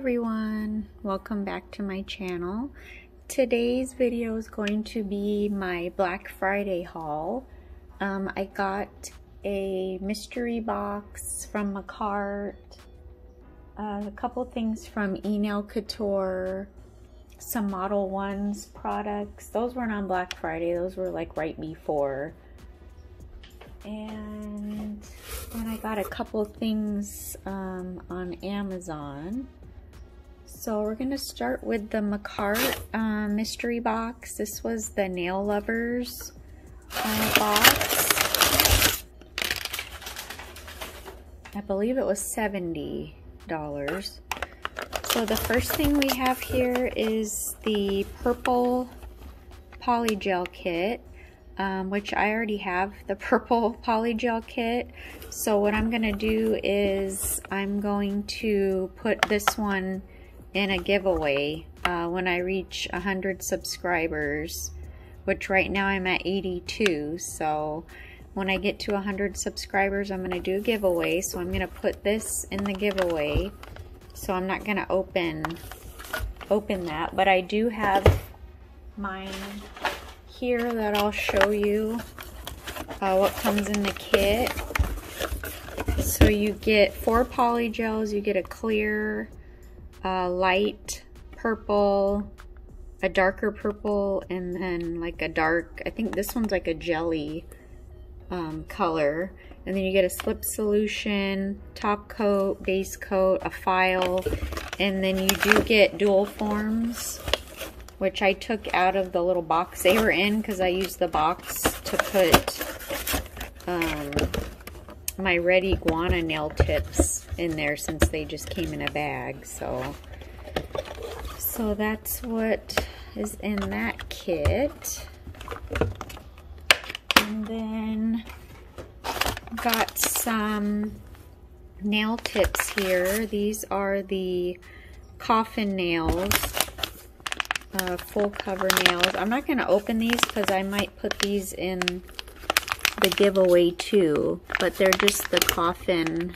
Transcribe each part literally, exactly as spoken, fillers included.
everyone, welcome back to my channel. Today's video is going to be my Black Friday haul. Um, I got a mystery box from Makartt, uh, a couple things from Enailcouture, some Model ones products. Those weren't on Black Friday, those were like right before. And then I got a couple things um, on Amazon. So we're going to start with the Makartt uh, mystery box. This was the Nail Lovers uh, box. I believe it was seventy dollars. So the first thing we have here is the purple polygel kit. Um, which I already have the purple polygel kit. So what I'm going to do is I'm going to put this one in a giveaway uh, when I reach one hundred subscribers, which right now I'm at eighty-two. So when I get to one hundred subscribers, I'm going to do a giveaway. So I'm going to put this in the giveaway. So I'm not going to open, open that, but I do have mine here that I'll show you uh, what comes in the kit. So you get four polygels, you get a clear, uh, light purple, a darker purple, and then like a dark, I think this one's like a jelly um, color. And then you get a slip solution, top coat, base coat, a file, and then you do get dual forms, which I took out of the little box they were in because I used the box to put um, my red iguana nail tips in there since they just came in a bag. So, so that's what is in that kit. And then got some nail tips here. These are the coffin nails. Uh, full cover nails. I'm not going to open these because I might put these in the giveaway too, but they're just the coffin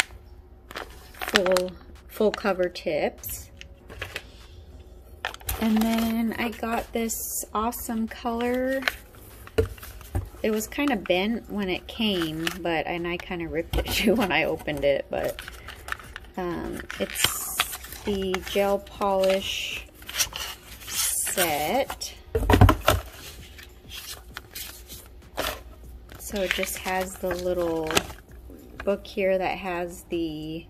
full full cover tips. And then I got this awesome color. It was kind of bent when it came, but and I kind of ripped it too when I opened it, but um, it's the gel polish set. So it just has the little book here that has the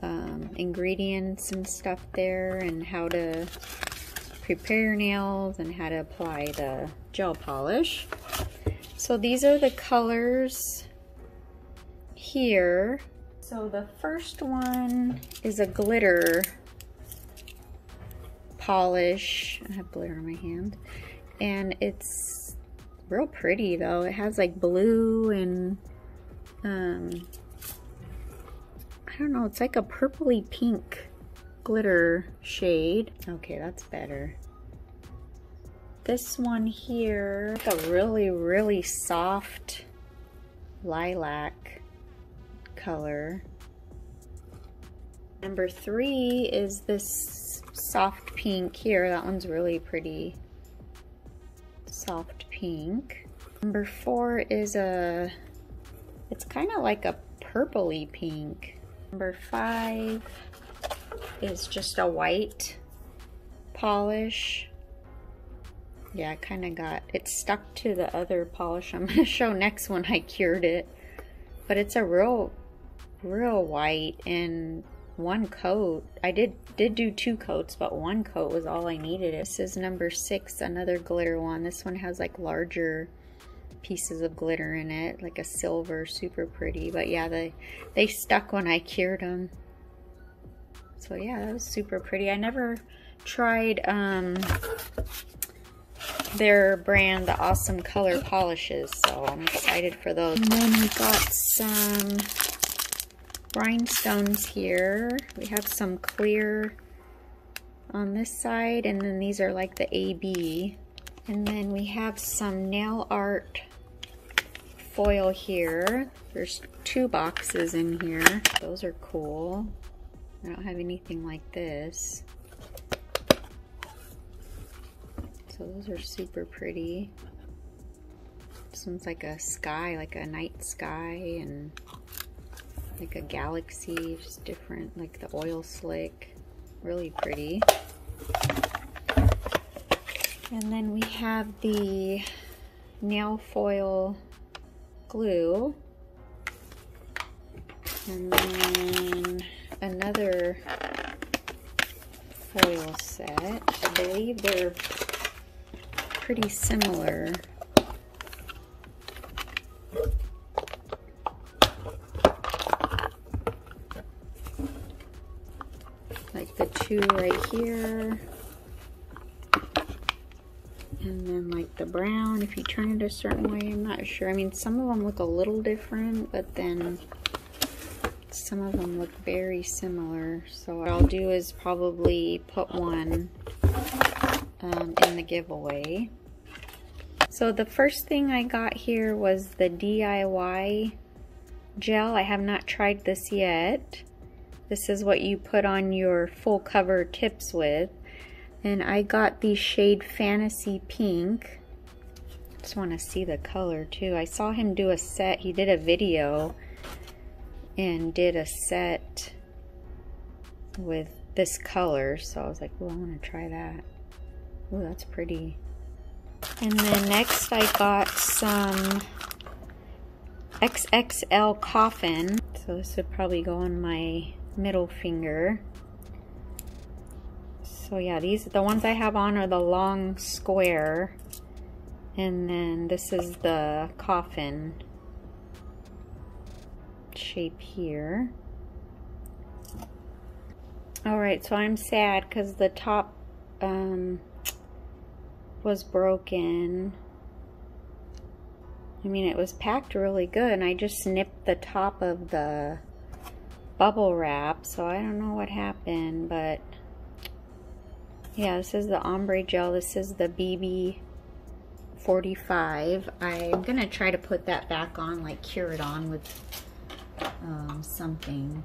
um, ingredients and stuff there, and how to prepare your nails and how to apply the gel polish. So these are the colors here. So the first one is a glitter polish. I have glitter on my hand, and it's real pretty though. It has like blue and um, I don't know, it's like a purpley pink glitter shade. Okay, that's better. This one here, like a really really soft lilac color. Number three is this soft pink here. That one's really pretty. Soft pink. Number four is a, it's kind of like a purpley pink. Number five is just a white polish. Yeah, I kind of got, it stuck to the other polish I'm going to show next when I cured it. But it's a real, real white, and one coat. I did did do two coats, but one coat was all I needed. This is number six, another glitter one. This one has like larger pieces of glitter in it, like a silver, super pretty. But yeah, they, they stuck when I cured them. So yeah, that was super pretty. I never tried um, their brand, the Awesome Color Polishes, so I'm excited for those. And then we got some rhinestones here. We have some clear on this side, and then these are like the A B. And then we have some nail art foil here. There's two boxes in here. Those are cool. I don't have anything like this. So those are super pretty. This one's like a sky, like a night sky, and like a galaxy, just different, like the oil slick. Really pretty. And then we have the nail foil glue. And then another foil set. I believe they're pretty similar. Like the two right here. And then like the brown, if you turn it a certain way, I'm not sure. I mean, some of them look a little different, but then some of them look very similar. So what I'll do is probably put one um, in the giveaway. So the first thing I got here was the D I Y gel. I have not tried this yet. This is what you put on your full cover tips with. And I got the shade Fantasy Pink. I just want to see the color too. I saw him do a set. He did a video and did a set with this color. So I was like, oh, I want to try that. Oh, that's pretty. And then next I got some X X L Coffin. So this would probably go on my middle finger. So yeah, these, the ones I have on are the long square, and then this is the coffin shape here. Alright, so I'm sad because the top um, was broken. I mean, it was packed really good, and I just snipped the top of the bubble wrap, so I don't know what happened, but yeah, this is the ombre gel. This is the B B forty-five. I'm gonna try to put that back on, like cure it on with um, something.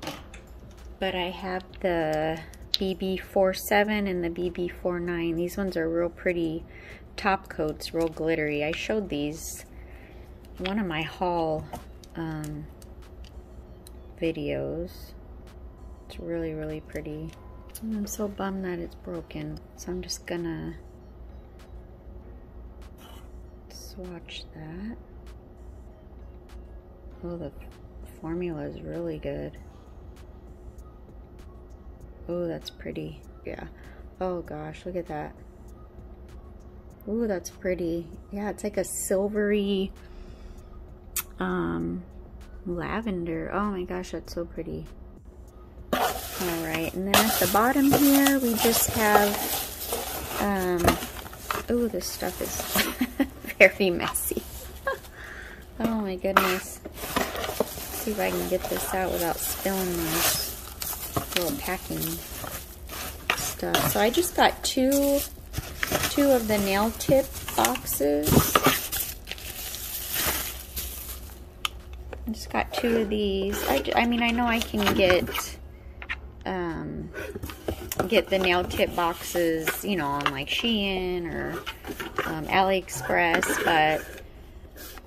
But I have the B B forty-seven and the B B forty-nine. These ones are real pretty top coats, real glittery. I showed these in one of my haul um, videos. It's really, really pretty. I'm so bummed that it's broken, so I'm just gonna swatch that. Oh, the formula is really good. Oh, that's pretty. Yeah. Oh gosh, look at that. Oh, that's pretty. Yeah, it's like a silvery um, lavender. Oh my gosh, that's so pretty. Alright, and then at the bottom here, we just have, um, oh, this stuff is very messy. Oh my goodness. Let's see if I can get this out without spilling this little packing stuff. So I just got two, two of the nail tip boxes. I just got two of these. I, I mean, I know I can get... Um, get the nail tip boxes, you know, on like Shein or um, AliExpress, but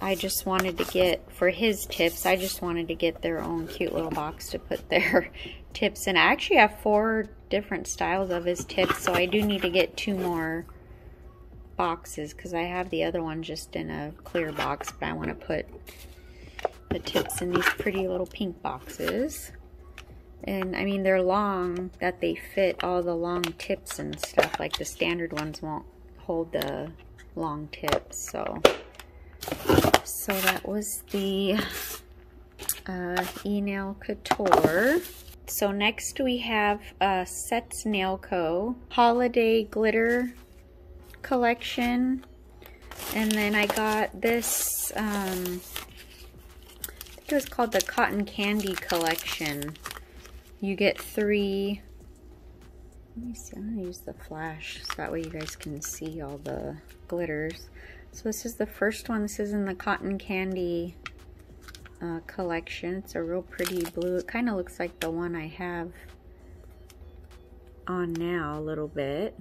I just wanted to get, for his tips, I just wanted to get their own cute little box to put their tips in. I actually have four different styles of his tips, so I do need to get two more boxes because I have the other one just in a clear box, but I want to put the tips in these pretty little pink boxes. And I mean, they're long, that they fit all the long tips and stuff. Like the standard ones won't hold the long tips. So, so that was the uh, Enailcouture. So next we have uh, Sets Nail Co. Holiday Glitter Collection. And then I got this, um, I think it was called the Cotton Candy Collection. You get three, let me see, I'm going to use the flash so that way you guys can see all the glitters. So this is the first one. This is in the Cotton Candy uh, collection. It's a real pretty blue. It kind of looks like the one I have on now a little bit.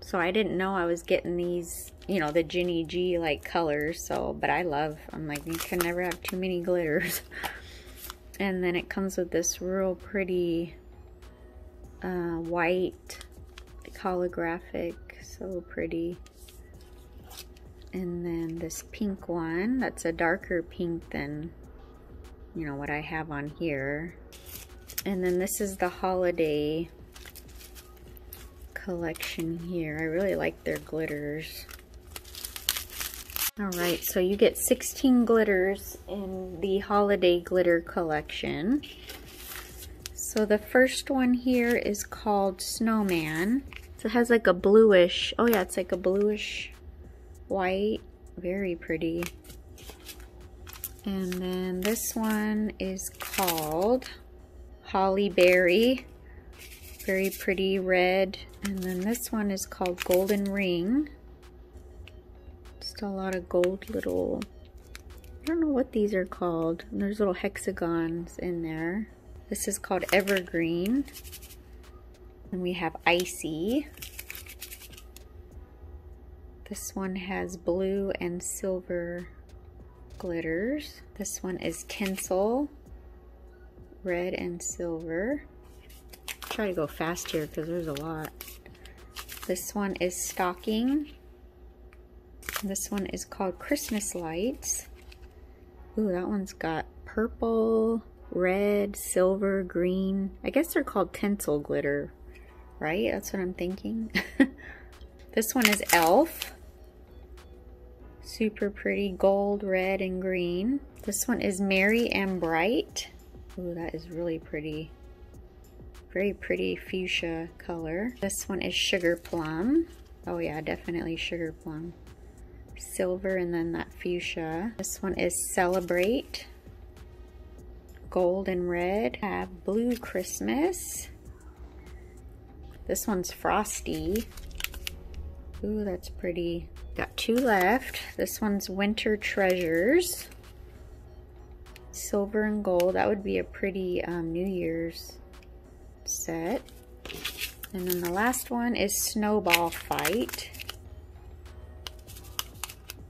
So I didn't know I was getting these, you know, the Ginny G like colors. So, but I love, I'm like, you can never have too many glitters. And then it comes with this real pretty uh, white holographic, so pretty. And then this pink one, that's a darker pink than, you know, what I have on here. And then this is the holiday collection here. I really like their glitters. All right, so you get sixteen glitters in the holiday glitter collection. So the first one here is called Snowman. So it has like a bluish, oh yeah, it's like a bluish white, very pretty. And then this one is called Holly Berry, very pretty red. And then this one is called Golden Ring. Just a lot of gold little, I don't know what these are called. And there's little hexagons in there. This is called Evergreen. And we have Icy. This one has blue and silver glitters. This one is Tinsel, red and silver. Try to go fast here because there's a lot. This one is Stocking. This one is called Christmas Lights. Ooh, that one's got purple, red, silver, green. I guess they're called tinsel glitter, right? That's what I'm thinking. This one is Elf. Super pretty gold, red, and green. This one is Merry and Bright. Ooh, that is really pretty. Very pretty fuchsia color. This one is Sugar Plum. Oh yeah, definitely Sugar Plum. Silver and then that fuchsia. This one is Celebrate. Gold and red. I have Blue Christmas. This one's Frosty. Ooh, that's pretty. Got two left. This one's Winter Treasures. Silver and gold. That would be a pretty um, New Year's set. And then the last one is Snowball Fight.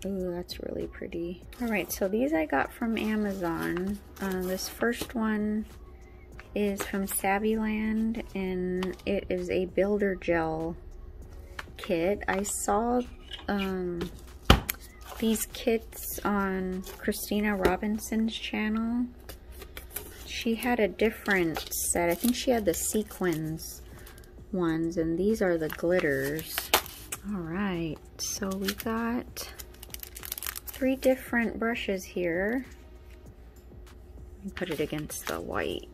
Ooh, that's really pretty. All right, so these I got from Amazon. Uh, this first one is from Saviland, and it is a builder gel kit. I saw um, these kits on Christina Robinson's channel. She had a different set. I think she had the sequins ones, and these are the glitters. All right, so we got three different brushes here. Let me put it against the white.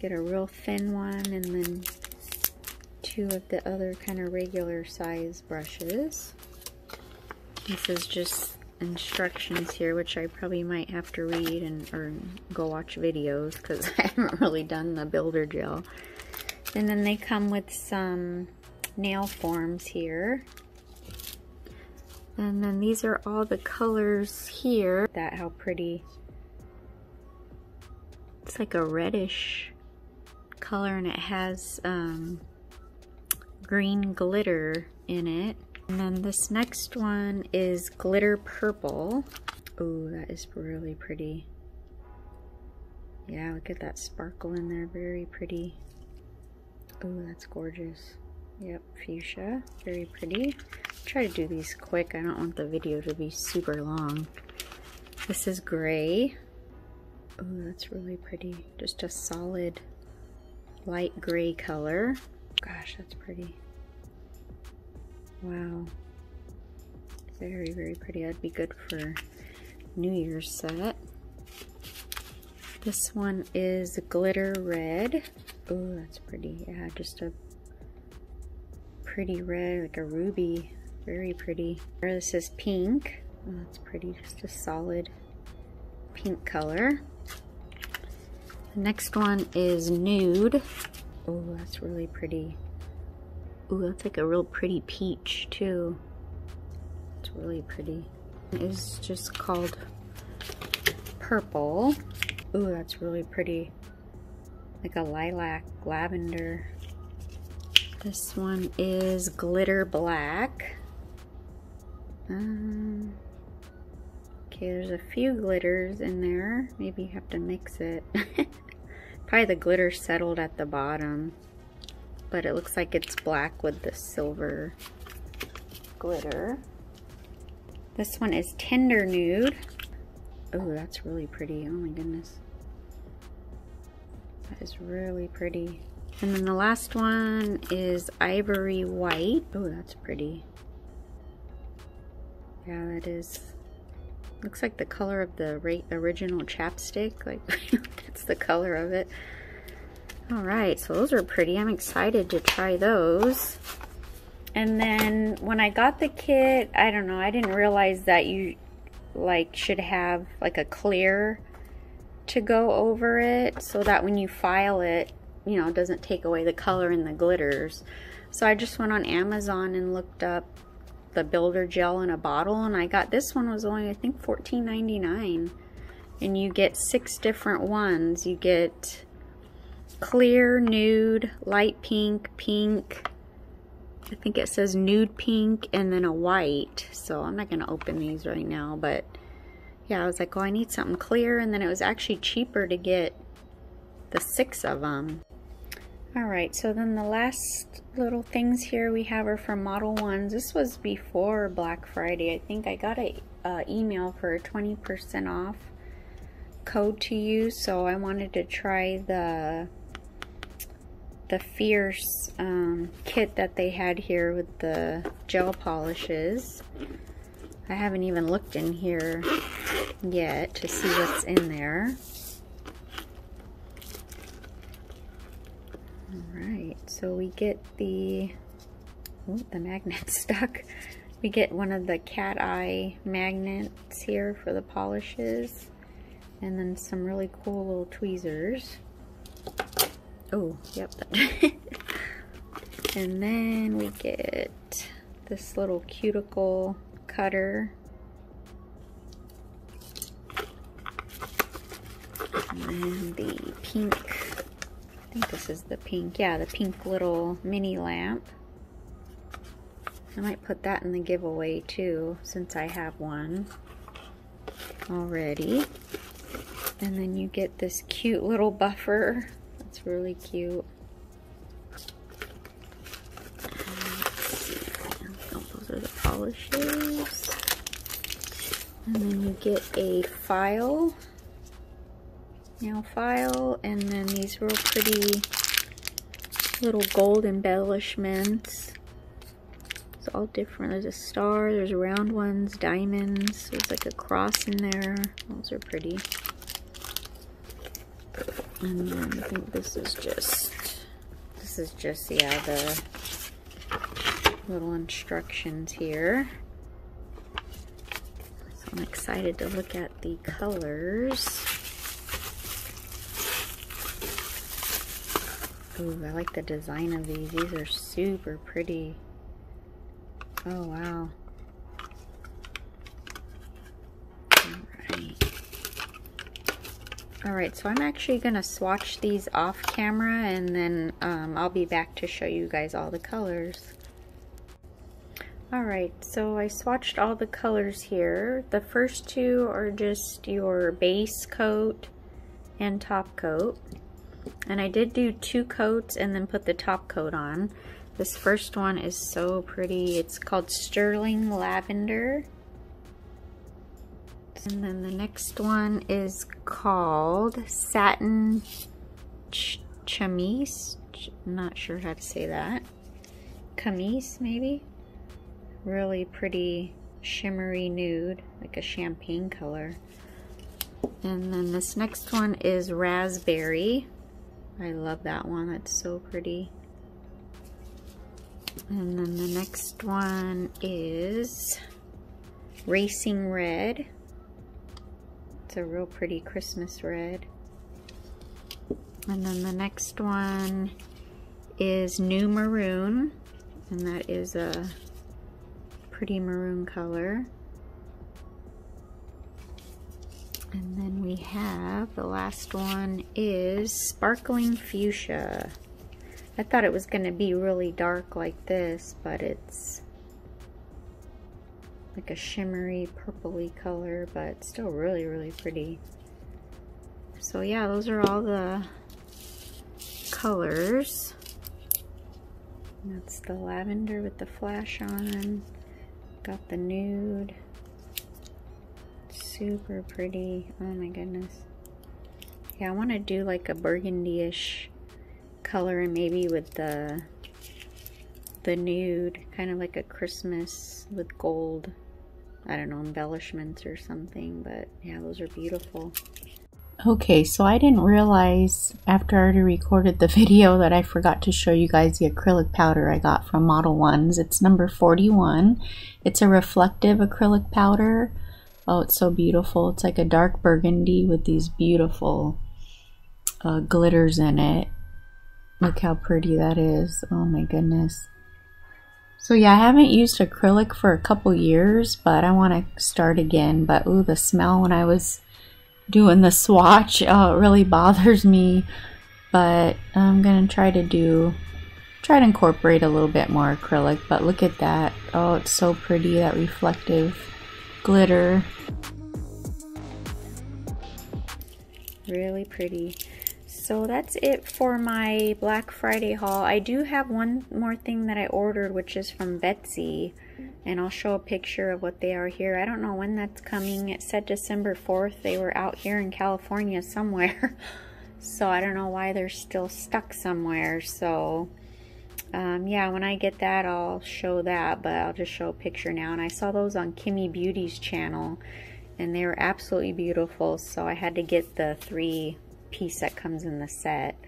Get a real thin one and then two of the other kind of regular size brushes. This is just instructions here, which I probably might have to read and or go watch videos because I haven't really done the builder gel. And then they come with some nail forms here. And then these are all the colors here. That, how pretty. It's like a reddish color and it has um, green glitter in it. And then this next one is Glitter Purple. Ooh, that is really pretty. Yeah, look at that sparkle in there, very pretty. Ooh, that's gorgeous. Yep, fuchsia, very pretty. Try to do these quick, I don't want the video to be super long. This is gray. Oh, that's really pretty. Just a solid light gray color. Gosh, that's pretty. Wow. Very, very pretty. That'd be good for New Year's set. This one is Glitter Red. Oh, that's pretty. Yeah, just a pretty red, like a ruby. Very pretty. Here, this is pink. Oh, that's pretty, just a solid pink color. The next one is Nude. Oh, that's really pretty. Oh, that's like a real pretty peach too. It's really pretty. It's just called Purple. Oh, that's really pretty. like a lilac, lavender. This one is glitter black. Um, okay, there's a few glitters in there. Maybe you have to mix it. Probably the glitter settled at the bottom, but it looks like it's black with the silver glitter. This one is Tender Nude. Oh, that's really pretty. Oh my goodness. That is really pretty. And then the last one is Ivory White. Oh, that's pretty. Yeah, that is, looks like the color of the original chapstick. Like, that's the color of it. All right, so those are pretty. I'm excited to try those. And then when I got the kit, I don't know, I didn't realize that you like should have like a clear to go over it so that when you file it, you know, it doesn't take away the color and the glitters. So I just went on Amazon and looked up the builder gel in a bottle, and I got this one was only, I think, fourteen ninety-nine, and you get six different ones. You get clear, nude, light pink, pink, I think it says nude pink, and then a white. So I'm not gonna open these right now, but yeah, I was like, oh, I need something clear. And then it was actually cheaper to get the six of them. All right, so then the last little things here we have are from Modelones. This was before Black Friday. I think I got a uh, email for a twenty percent off code to use, so I wanted to try the the Fierce um, kit that they had here with the gel polishes. I haven't even looked in here yet to see what's in there. Alright, so we get the, oh, the magnet's stuck. We get one of the cat eye magnets here for the polishes, and then some really cool little tweezers. Oh, yep. And then we get this little cuticle cutter. And then the pink, I think this is the pink, yeah, the pink little mini lamp. I might put that in the giveaway too, since I have one already. And then you get this cute little buffer. It's really cute. Those are the polishes. And then you get a file, nail file, and then these real pretty little gold embellishments. It's all different. There's a star, there's round ones, diamonds, there's like a cross in there. Those are pretty. And then I think this is just, this is just, yeah, the little instructions here. So I'm excited to look at the colors. Ooh, I like the design of these. These are super pretty. Oh, wow. Alright, so I'm actually going to swatch these off camera, and then um, I'll be back to show you guys all the colors. Alright, so I swatched all the colors here. The first two are just your base coat and top coat. And I did do two coats and then put the top coat on. This first one is so pretty. It's called Sterling Lavender. And then the next one is called Satin ch Chemise. Ch not sure how to say that. Chemise, maybe? Really pretty shimmery nude, like a champagne color. And then this next one is Raspberry. I love that one. That's so pretty. And then the next one is Racing Red. It's a real pretty Christmas red. And then the next one is New Maroon, and that is a pretty maroon color. And then we have, the last one is Sparkling Fuchsia. I thought it was going to be really dark like this, but it's like a shimmery, purpley color, but still really, really pretty. So yeah, those are all the colors. And that's the lavender with the flash on. Got the nude. Super pretty. Oh my goodness. Yeah, I want to do like a burgundy-ish color, and maybe with the the nude, kind of like a Christmas with gold, I don't know, embellishments or something. But yeah, those are beautiful. Okay, so I didn't realize after I already recorded the video that I forgot to show you guys the acrylic powder I got from Modelones. It's number forty-one. It's a reflective acrylic powder. Oh, it's so beautiful. It's like a dark burgundy with these beautiful uh, glitters in it. Look how pretty that is. Oh my goodness. So yeah, I haven't used acrylic for a couple years, but I want to start again. But ooh, the smell when I was doing the swatch uh, really bothers me, but I'm gonna try to do try to incorporate a little bit more acrylic. But look at that. Oh, it's so pretty, that reflective glitter, really pretty. So that's it for my Black Friday haul. I do have one more thing that I ordered, which is from Betsy, and I'll show a picture of what they are here. I don't know when that's coming. It said December fourth. They were out here in California somewhere. So I don't know why they're still stuck somewhere. So um, yeah, when I get that, I'll show that, but I'll just show a picture now. And I saw those on Kimmy Beauty's channel, and they were absolutely beautiful. So I had to get the three piece that comes in the set.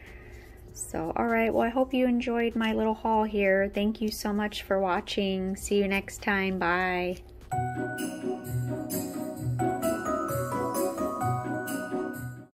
So alright, well, I hope you enjoyed my little haul here. Thank you so much for watching. See you next time. Bye.